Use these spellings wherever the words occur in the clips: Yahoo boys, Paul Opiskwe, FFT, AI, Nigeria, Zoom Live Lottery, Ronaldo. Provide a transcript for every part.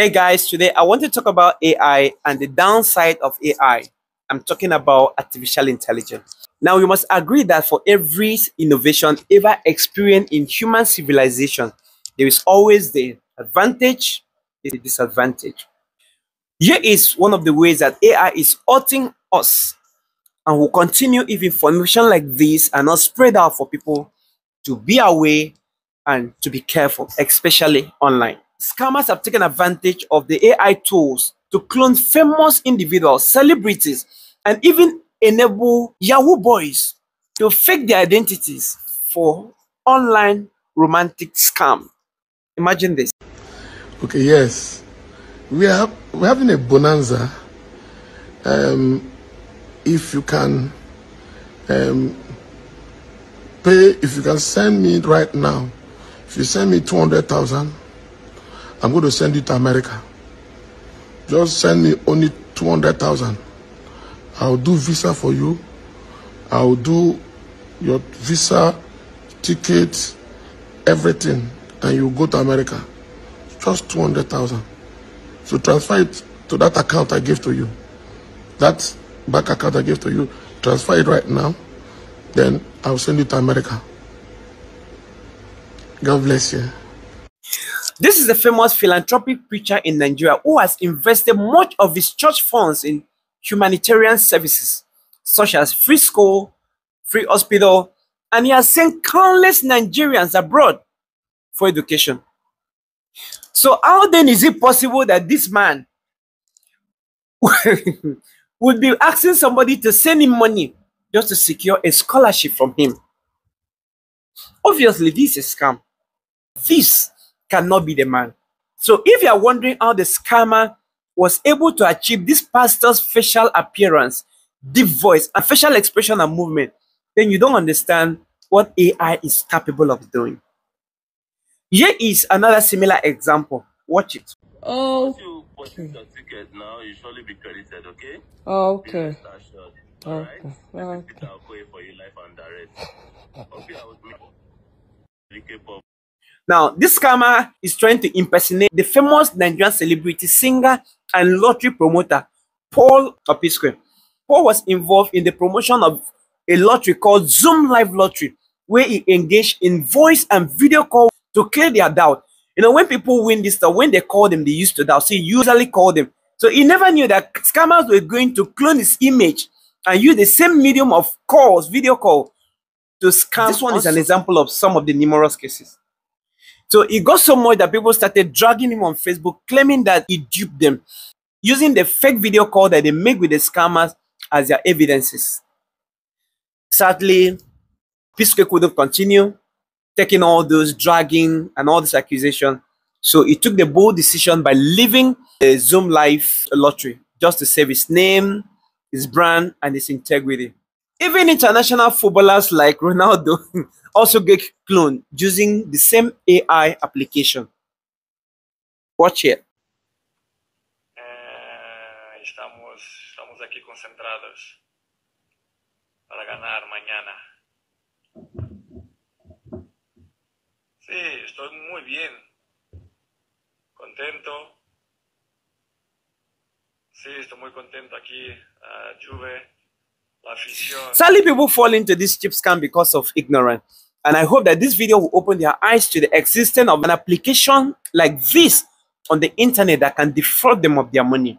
Hey guys, today I want to talk about AI and the downside of AI. I'm talking about artificial intelligence. Now, you must agree that for every innovation ever experienced in human civilization, there is always the advantage and the disadvantage. Here is one of the ways that AI is hurting us and will continue if information like this are not spread out for people to be aware and to be careful, especially online. Scammers have taken advantage of the AI tools to clone famous individuals, celebrities, and even enable Yahoo boys to fake their identities for online romantic scam. Imagine this. Okay, yes. We're having a bonanza. If you can pay, if you can send me right now, if you send me 200,000, I'm going to send you to America. Just send me only 200,000. I'll do visa for you. I'll do your visa, ticket, everything, and you go to America. Just 200,000. So transfer it to that account I gave to you. That bank account I gave to you. Transfer it right now. Then I'll send you to America. God bless you. This is a famous philanthropic preacher in Nigeria who has invested much of his church funds in humanitarian services, such as free school, free hospital, and he has sent countless Nigerians abroad for education. So how then is it possible that this man would be asking somebody to send him money just to secure a scholarship from him? Obviously, this is a scam. This cannot be the man. So if you are wondering how the scammer was able to achieve this pastor's facial appearance, deep voice, and facial expression and movement, then you don't understand what AI is capable of doing. Here is another similar example. Watch it. Oh. If you purchase your ticket now, you surely be credited, okay? Okay. All right. Okay. I'll pay for your life and direct. Okay, I was making. Now, this scammer is trying to impersonate the famous Nigerian celebrity, singer, and lottery promoter, Paul Opiskwe. Paul was involved in the promotion of a lottery called Zoom Live Lottery, where he engaged in voice and video call to clear their doubt. You know, when people win this stuff, when they call them, they used to doubt. So he usually called them. So he never knew that scammers were going to clone his image and use the same medium of calls, video call, to scam. This one is an example of some of the numerous cases. So it got so much that people started dragging him on Facebook, claiming that he duped them, using the fake video call that they make with the scammers as their evidences. Sadly, Opiskwe could have continued taking all those dragging and all this accusation. So he took the bold decision by leaving the Zoom Live Lottery just to save his name, his brand, and his integrity. Even international footballers like Ronaldo also get cloned using the same AI application. Watch it. Estamos aquí concentrados para ganar mañana. Sí, estoy muy bien. Contento. Sí, estoy muy contento aquí. Juve. Sadly, people fall into this cheap scam because of ignorance, and I hope that this video will open their eyes to the existence of an application like this on the internet that can defraud them of their money.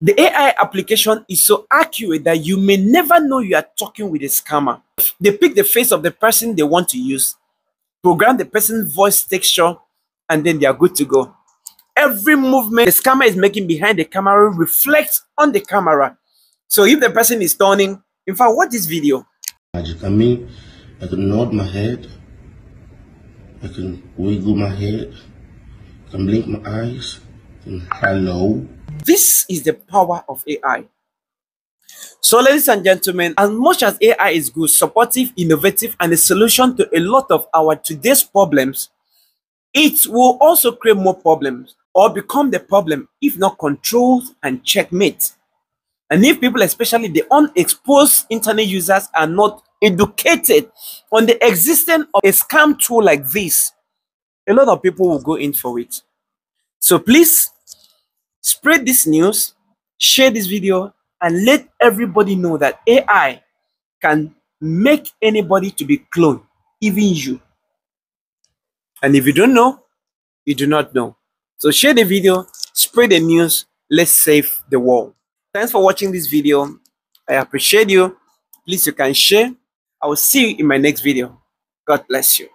The AI application is so accurate that you may never know you are talking with a scammer. They pick the face of the person they want to use, program the person's voice texture, and then they are good to go. Every movement the scammer is making behind the camera reflects on the camera. So if the person is turning, in fact, watch this video. Magic. I mean, I can nod my head, I can wiggle my head, I can blink my eyes, and hello. This is the power of AI. So ladies and gentlemen, as much as AI is good, supportive, innovative, and a solution to a lot of our today's problems, it will also create more problems or become the problem if not controlled and checkmate. And if people, especially the unexposed internet users, are not educated on the existence of a scam tool like this, a lot of people will go in for it. So please spread this news, share this video, and let everybody know that AI can make anybody to be cloned, even you. And if you don't know, you do not know. So share the video, spread the news, let's save the world. Thanks for watching this video. I appreciate you. Please, you can share. I will see you in my next video. God bless you.